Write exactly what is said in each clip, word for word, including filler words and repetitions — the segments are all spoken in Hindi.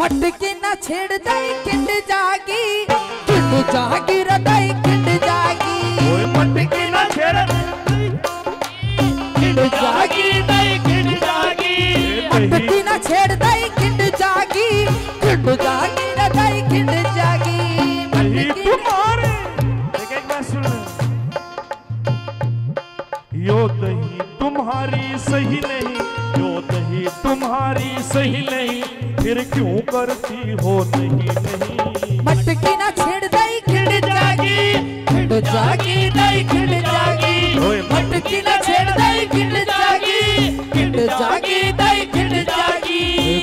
मटकी ना छेड़ दही खिंड जागी खिंड जागी रे दही खिंड जागी ओए मटकी ना छेड़ खिंड जागी दही खिंड जागी मटकी ना छेड़ दही खिंड जागी खिंड जागी रे दही खिंड जागी मटकी मारे देख एक बार सुन यो दही तुम्हारी सही नहीं यो दही तुम्हारी सही नहीं फिर क्यों करती हो नहीं नहीं मटकी ना छेड़ दही खिंड जागी खिंड जागी दही खिंड जागी ओए मटकी ना छेड़ दही खिंड जागी खिंड जागी दही खिंड जागी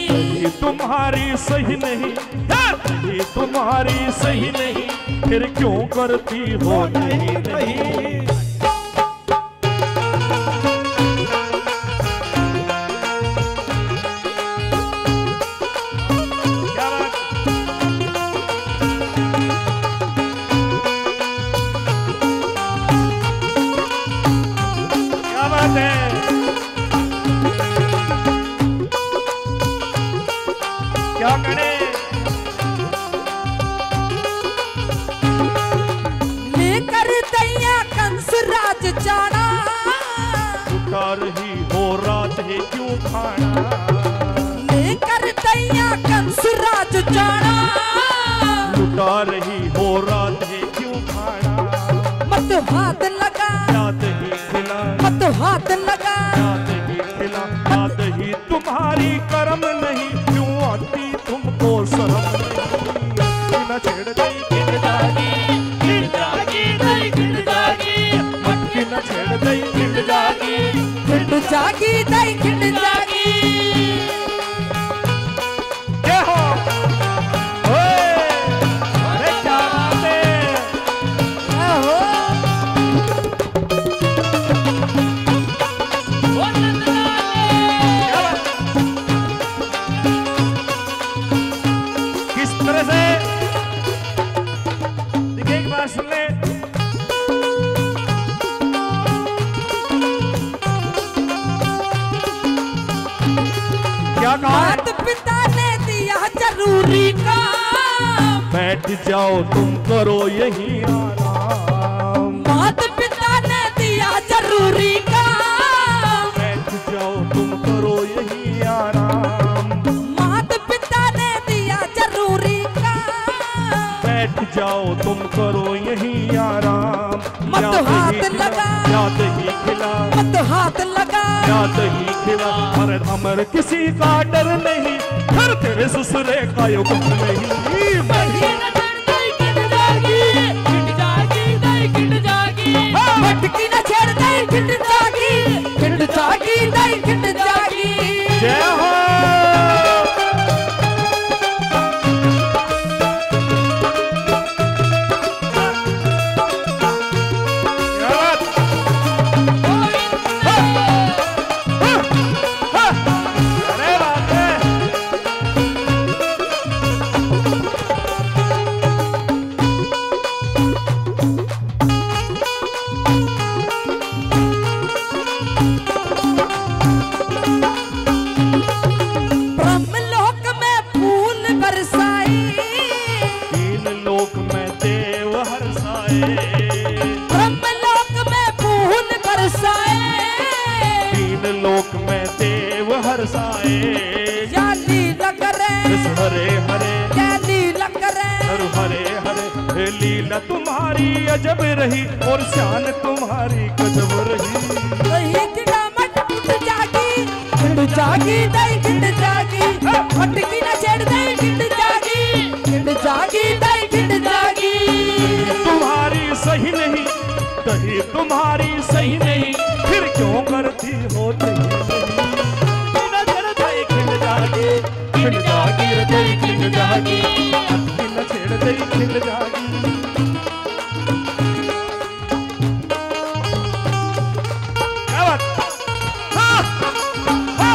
दही तुम्हारी सही नहीं दही तुम्हारी सही नहीं फिर क्यों करती हो नहीं नहीं क्या करे लेकर दैया कंस राज जाना उतार ही हो रात है क्यों खाना लेकर दैया कंस राज जाना उतार ही हो रात है क्यों खाना मत हाथ लगा रात ही खिला मत हाथ लगा रात ही खिला रात ही तुम्हारी कर्म नहीं क्यों आती तुमको शर्म नहीं ना छेड़ दही खिंड जागी खिंड जागी दही खिंड जागी मटकी ना छेड़ दही खिंड जागी खिंड जागी दही खिंड जागी जय हो ओए अरे क्या बात है जय हो ओ नंदना माता पिता ने दिया जरूरी काम बैठ जाओ तुम करो यही आराम माता पिता ने दिया जरूरी काम बैठ जाओ तुम करो यही आराम माता पिता ने दिया जरूरी काम बैठ जाओ तुम करो यही आराम मत हाथ लगा याद ही खिला मत हाथ लगा याद ही खिला अरे अमर किसी का डर नहीं घर तेरे ससुरे का योग नहीं मटकी ना छेड़ दही खिंड जागी खिंड जागी दही खिंड जागी मटकी ना छेड़ दही खिंड जागी खिंड जागी दही खिंड जागी जय हो हरे हरे क्या लीला करे हरे हरे लीला तुम्हारी अजब रही और शान तुम्हारी गजब रही दही खिंड जागी खिंड जागी दही खिंड जागी मटकी ना छेड़ दही खिंड जागी खिंड जागी दही खिंड जागी तुम्हारी सही नहीं दही तुम्हारी सही नहीं फिर क्यों करती हो खिंड जागी दही खिंड जागी मटकी ना छेड़ दही खिंड जागी क्या बात हा हा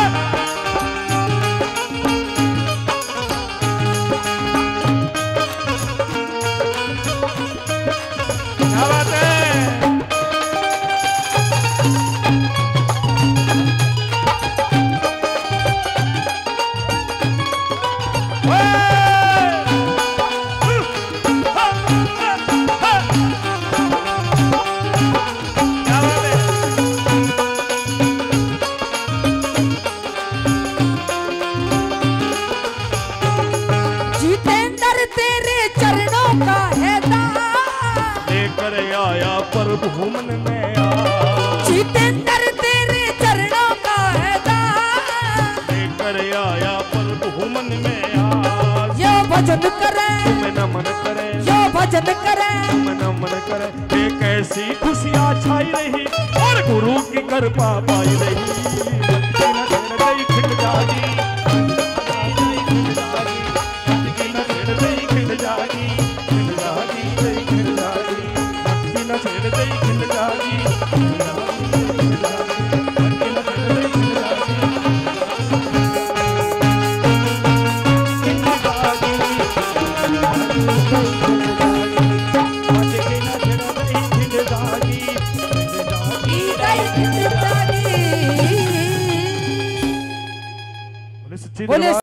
क्या बात है Hey! घूमन में जितेंद्र तेरे चरणों का है दास, लेकर आया पर घूमन में आज। यो भजन करे तुम नमन करे, यो भजन करे तुम नमन करे। एक ऐसी खुशियाँ छाई रही और गुरु की कृपा पाई रही। ना छेड़ दही खिंडजागी, ना छेड़ दही खिंडजागी, ना छेड़ दही खिंडजागी। बोले।